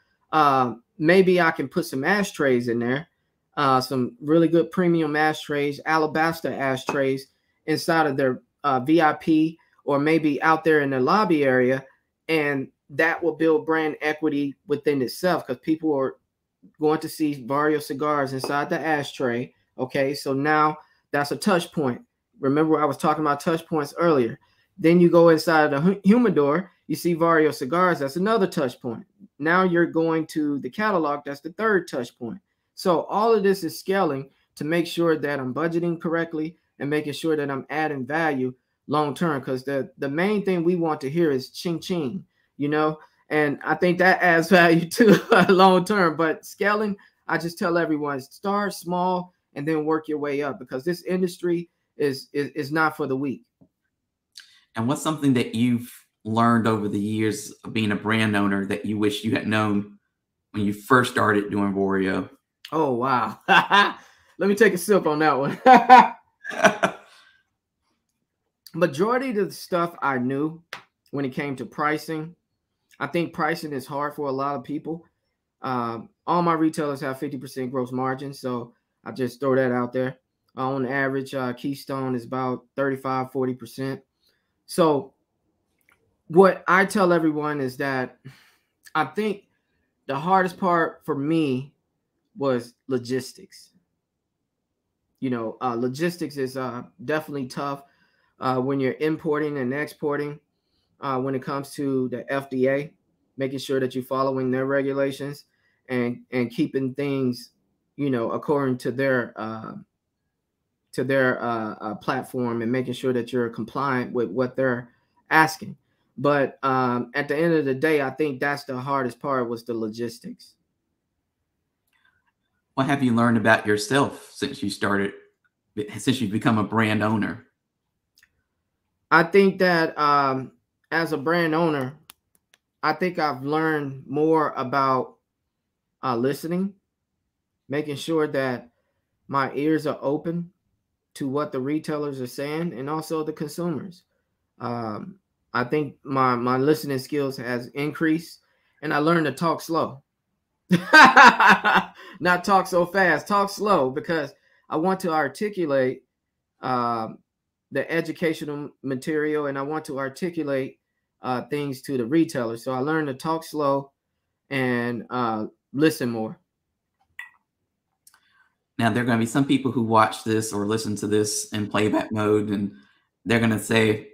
maybe I can put some ashtrays in there, some really good premium ashtrays, alabaster ashtrays inside of their VIP or maybe out there in their lobby area. And that will build brand equity within itself, because people are going to see Vorieo cigars inside the ashtray. Okay, so now that's a touch point. Remember, I was talking about touch points earlier. Then you go inside of the humidor, you see Vorieo cigars. That's another touch point. Now you're going to the catalog. That's the third touch point. So all of this is scaling to make sure that I'm budgeting correctly and making sure that I'm adding value long term, because the main thing we want to hear is ching ching, you know, and I think that adds value too long term. But scaling, I just tell everyone, start small and then work your way up, because this industry is not for the weak. And what's something that you've learned over the years of being a brand owner that you wish you had known when you first started doing Vorieo? Oh, wow. Let me take a sip on that one. Majority of the stuff I knew when it came to pricing. I think pricing is hard for a lot of people. All my retailers have 50% gross margin, so I just throw that out there. On average, Keystone is about 35, 40%. So what I tell everyone is that I think the hardest part for me was logistics. You know, logistics is definitely tough when you're importing and exporting. When it comes to the FDA, making sure that you're following their regulations and keeping things, you know, according to their platform, and making sure that you're compliant with what they're asking. But at the end of the day, I think that's the hardest part, was the logistics. What have you learned about yourself since you started, since you've become a brand owner? I think that as a brand owner, I think I've learned more about listening, making sure that my ears are open to what the retailers are saying and also the consumers. I think my listening skills has increased, and I learned to talk slow. Not talk so fast, talk slow, because I want to articulate the educational material, and I want to articulate things to the retailer. So I learned to talk slow and listen more. Now, there are going to be some people who watch this or listen to this in playback mode, and they're going to say,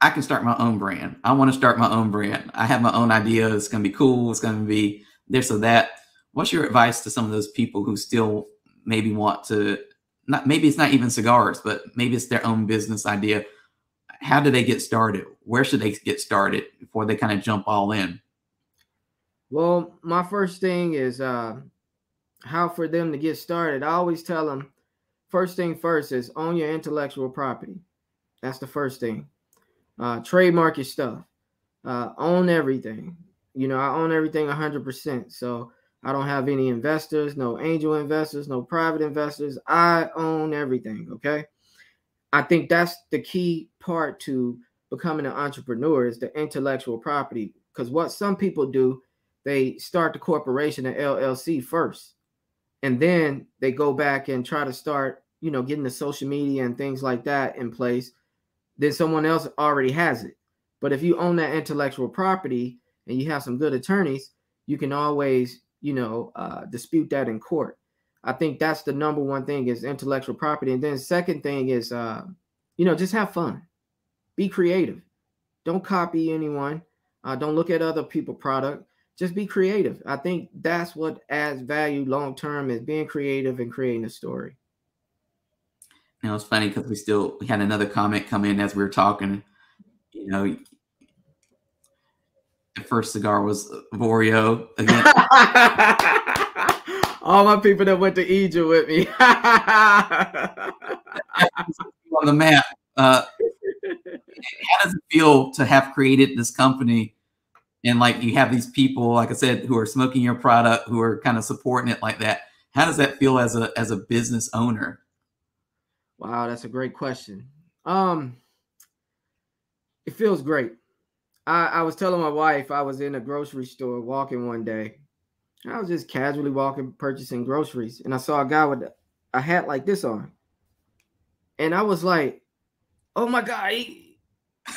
I can start my own brand. I want to start my own brand. I have my own idea. It's going to be cool. It's going to be this or that. What's your advice to some of those people who still maybe want to, not, maybe it's not even cigars, but maybe it's their own business idea? How do they get started? Where should they get started before they kind of jump all in? Well, my first thing is how for them to get started. I always tell them, first thing first is own your intellectual property. That's the first thing. Trademark your stuff. Own everything. You know, I own everything 100%. So I don't have any investors, no angel investors, no private investors. I own everything, okay? I think that's the key part to becoming an entrepreneur, is the intellectual property. Because what some people do, they start the corporation, the LLC first, and then they go back and try to start, you know, getting the social media and things like that in place. Then someone else already has it. But if you own that intellectual property and you have some good attorneys, you can always, you know, dispute that in court. I think that's the number one thing, is intellectual property. And then second thing is, you know, just have fun, be creative. Don't copy anyone. Don't look at other people's product. Just be creative. I think that's what adds value long-term, is being creative and creating a story. Now, it's funny, because we had another comment come in as we were talking, you know, My first cigar was Vorieo. All my people that went to Egypt with me. On the map. How does it feel to have created this company and like you have these people, like I said, who are smoking your product, who are kind of supporting it like that? How does that feel as a business owner? Wow, that's a great question. It feels great. I was telling my wife, I was in a grocery store walking one day. I was just casually walking, purchasing groceries, and I saw a guy with a hat like this on. And I was like, oh my God,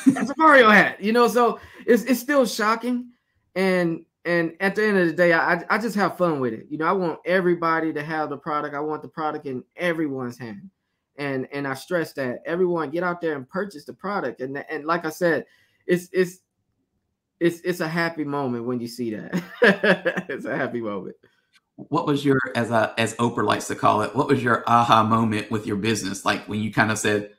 that's a Mario hat. You know, so it's still shocking. And at the end of the day, I just have fun with it. You know, I want everybody to have the product. I want the product in everyone's hand. And I stress that everyone get out there and purchase the product. And like I said, it's a happy moment when you see that. It's a happy moment. What was your, as Oprah likes to call it, what was your aha moment with your business? Like when you kind of said,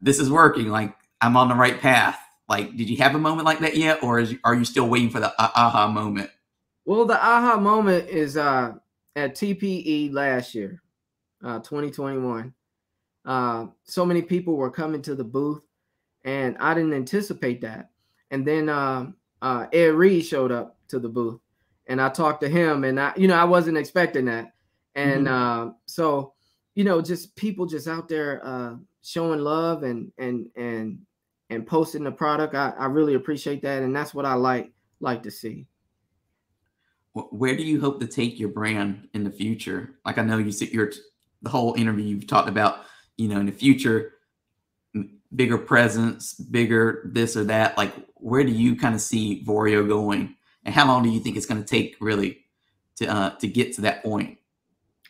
this is working, like I'm on the right path. Like, did you have a moment like that yet? Or are you still waiting for the aha moment? Well, the aha moment is at TPE last year, 2021. So many people were coming to the booth and I didn't anticipate that. And then Ed Reed showed up to the booth and I talked to him and I wasn't expecting that. And so, you know, just people just out there showing love and posting the product. I really appreciate that. And that's what I like to see. Where do you hope to take your brand in the future? Like I know you sit your, the whole interview you've talked about, you know, in the future, bigger presence, bigger this or that. Like, where do you kind of see Vorieo going? And how long do you think it's going to take really to get to that point?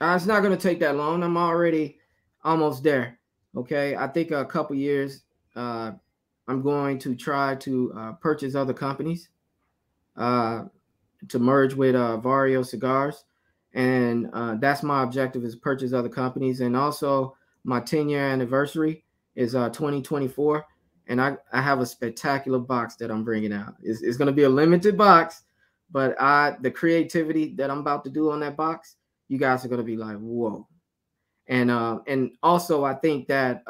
It's not going to take that long. I'm already almost there. Okay. I think a couple years, I'm going to try to purchase other companies to merge with Vorieo Cigars. And that's my objective, is purchase other companies. And also my 10-year anniversary is 2024. And I have a spectacular box that I'm bringing out. It's going to be a limited box, but the creativity that I'm about to do on that box, you guys are going to be like, whoa. And also I think that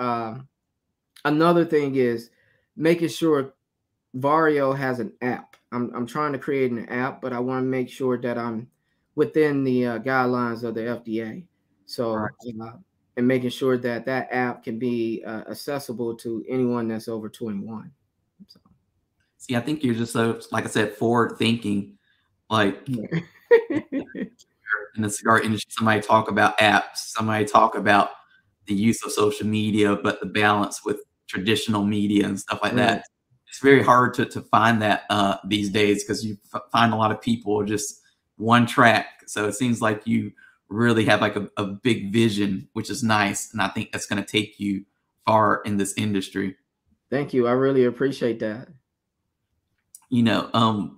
another thing is making sure Vorieo has an app. I'm trying to create an app, but I want to make sure that I'm within the guidelines of the FDA. So, right. And making sure that that app can be accessible to anyone that's over 21. So. See, I think you're just so, like I said, forward thinking, like in the cigar industry, somebody talk about apps, somebody talk about the use of social media, but the balance with traditional media and stuff like that. It's very hard to find that these days, because you find a lot of people just one track. So it seems like you really have like a big vision, which is nice. And I think that's going to take you far in this industry. Thank you. I really appreciate that. You know,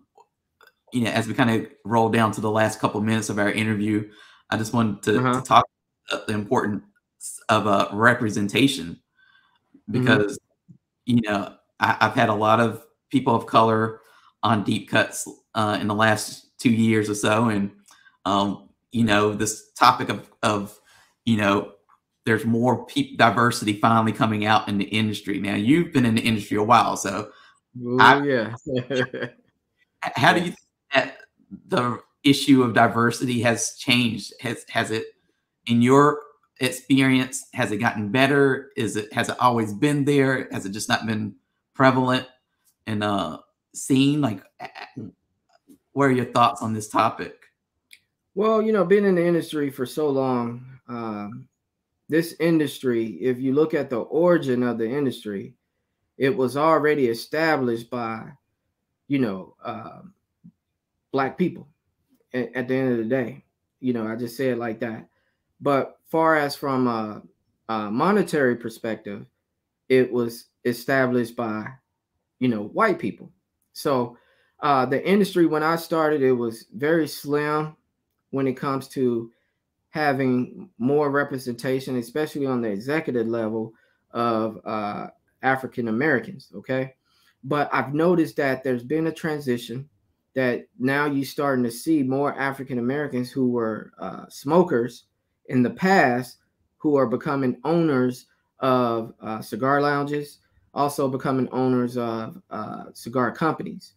as we kind of roll down to the last couple minutes of our interview, I just wanted to talk about the importance of representation, because, you know, I've had a lot of people of color on Deep Cuts in the last 2 years or so. And, you know, this topic of, you know, there's more diversity finally coming out in the industry. Now, you've been in the industry a while. So, how do you think that the issue of diversity has changed? Has it, in your experience, has it gotten better? Has it always been there? Has it just not been prevalent and seen? Like, what are your thoughts on this topic? Well, you know, being in the industry for so long, this industry, if you look at the origin of the industry, it was already established by, you know, Black people at the end of the day. You know, I just say it like that. But far as from a monetary perspective, it was established by, you know, white people. So the industry, when I started, it was very slim when it comes to having more representation, especially on the executive level of African Americans. Okay. But I've noticed that there's been a transition that now you're starting to see more African Americans who were smokers in the past who are becoming owners of cigar lounges, also becoming owners of cigar companies,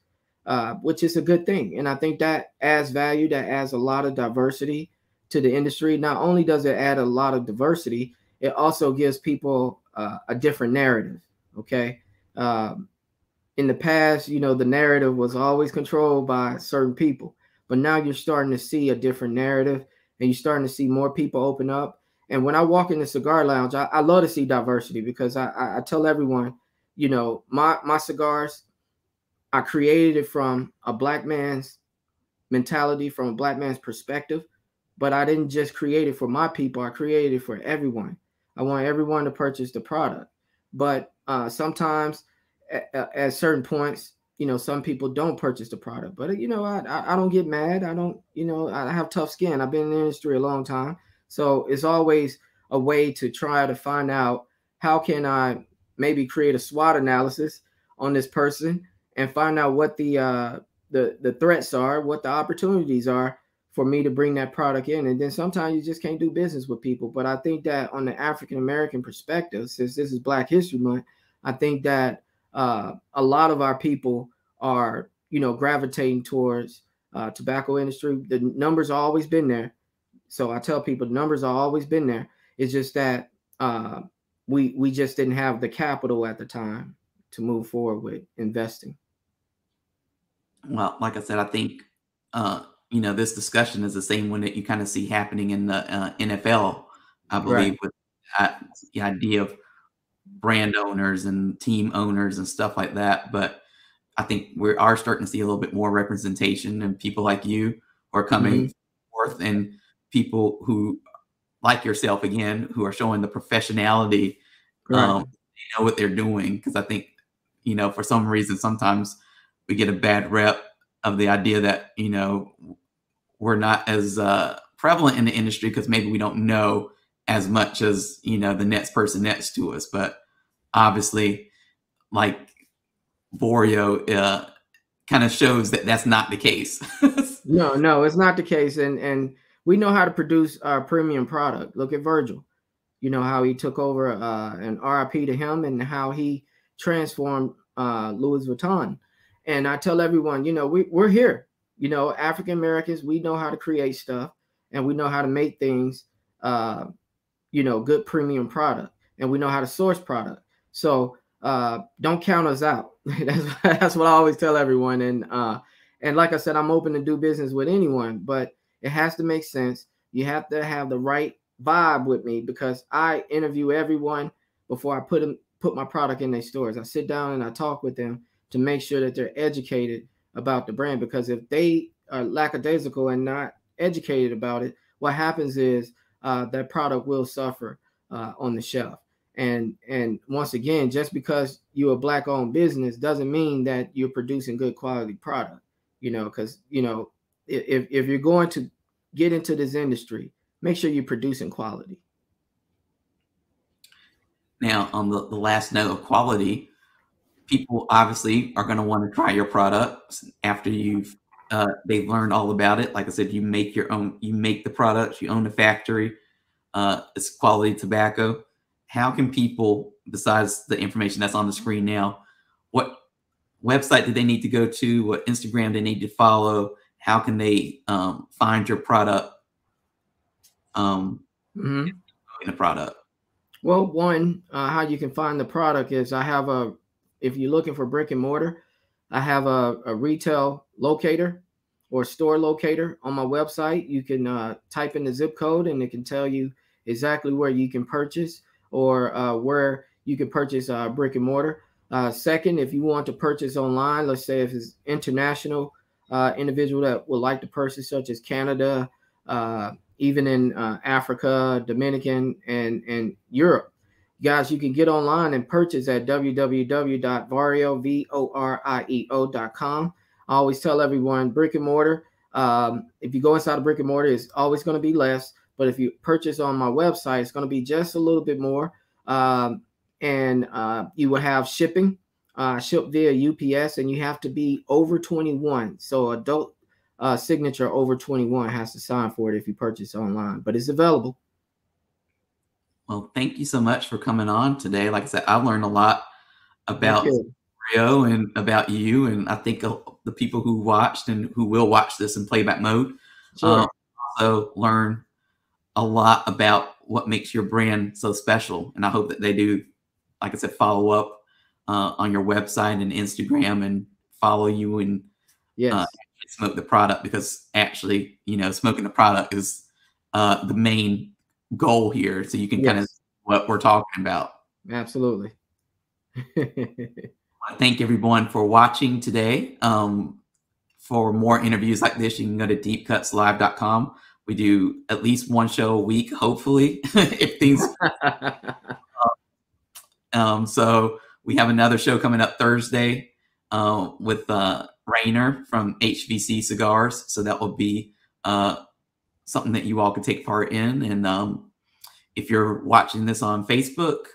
which is a good thing. And I think that adds value, that adds a lot of diversity to the industry. Not only does it add a lot of diversity, it also gives people a different narrative, okay? In the past, you know, the narrative was always controlled by certain people, but now you're starting to see a different narrative and you're starting to see more people open up. And when I walk in the cigar lounge, I love to see diversity because I tell everyone, you know, my cigars, I created it from a black man's mentality, from a black man's perspective, but I didn't just create it for my people. I created it for everyone. I want everyone to purchase the product. But sometimes at certain points, you know, some people don't purchase the product, but you know, I don't get mad. I don't, you know, I have tough skin. I've been in the industry a long time. So it's always a way to try to find out how can I maybe create a SWOT analysis on this person and find out what the threats are, what the opportunities are for me to bring that product in. And then sometimes you just can't do business with people. But I think that on the African-American perspective, since this is Black History Month, I think that a lot of our people are, you know, gravitating towards tobacco industry. The numbers have always been there. So I tell people the numbers have always been there. It's just that we just didn't have the capital at the time to move forward with investing. Well, like I said, I think, you know, this discussion is the same one that you kind of see happening in the NFL, I believe, right, with the idea of brand owners and team owners and stuff like that. But I think we are starting to see a little bit more representation, and people like you are coming forth, and people who, like yourself again, who are showing the professionality, you know, what they're doing. Because I think, you know, for some reason, sometimes we get a bad rep of the idea that, you know, we're not as prevalent in the industry because maybe we don't know as much as, you know, the next person next to us. But obviously, like Vorieo kind of shows that that's not the case. No, it's not the case. And we know how to produce our premium product. Look at Virgil. You know, how he took over an RIP to him and how he transformed Louis Vuitton. And I tell everyone, you know, we're here. You know, African Americans, we know how to create stuff and we know how to make things, you know, good premium product. And we know how to source product. So don't count us out. That's what I always tell everyone. And like I said, I'm open to do business with anyone, but it has to make sense. You have to have the right vibe with me because I interview everyone before I put my product in their stores. I sit down and I talk with them to make sure that they're educated about the brand, because if they are lackadaisical and not educated about it, what happens is that product will suffer on the shelf. And once again, just because you're a Black-owned business doesn't mean that you're producing good quality product, you know, because, you know, if you're going to get into this industry, make sure you're producing quality. Now, on the last note of quality, people obviously are going to want to try your products after you've they've learned all about it. Like I said, you make your own, you make the products, you own the factory. It's quality tobacco. How can people, besides the information that's on the screen now, what website do they need to go to? What Instagram they need to follow? How can they find your product? In the product. Well, one, how you can find the product is I have a, if you're looking for brick and mortar, I have a retail locator or store locator on my website. You can type in the zip code and it can tell you exactly where you can purchase or where you can purchase brick and mortar. Second, if you want to purchase online, let's say if it's international individual that would like to purchase, such as Canada, even in Africa, Dominican, and Europe. Guys, you can get online and purchase at www.vorieo.com. I always tell everyone, brick and mortar, if you go inside a brick and mortar, it's always going to be less. But if you purchase on my website, it's going to be just a little bit more. And you will have shipping shipped via UPS, and you have to be over 21. So adult signature over 21 has to sign for it if you purchase online, but it's available. Well, thank you so much for coming on today. Like I said, I learned a lot about Vorieo and about you, and I think the people who watched and who will watch this in playback mode also learn a lot about what makes your brand so special. And I hope that they do, like I said, follow up on your website and Instagram and follow you and smoke the product, because actually, you know, smoking the product is the main goal here. So you can kind of see what we're talking about. Absolutely. I thank everyone for watching today. For more interviews like this, you can go to deepcutslive.com. We do at least one show a week, hopefully, if things. So we have another show coming up Thursday with Rainer from HVC Cigars. So that will be something that you all can take part in. And if you're watching this on Facebook,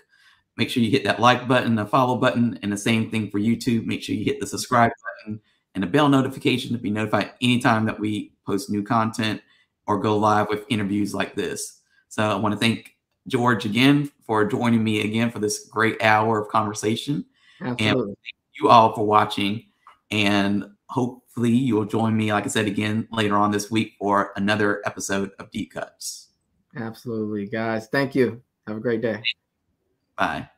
make sure you hit that like button, the follow button, and the same thing for YouTube. Make sure you hit the subscribe button and the bell notification to be notified anytime that we post new content or go live with interviews like this. So I want to thank George again for joining me again for this great hour of conversation. Absolutely. And thank you all for watching. And hopefully you will join me, like I said, again later on this week for another episode of Deep Cuts. Absolutely, guys. Thank you. Have a great day. Bye.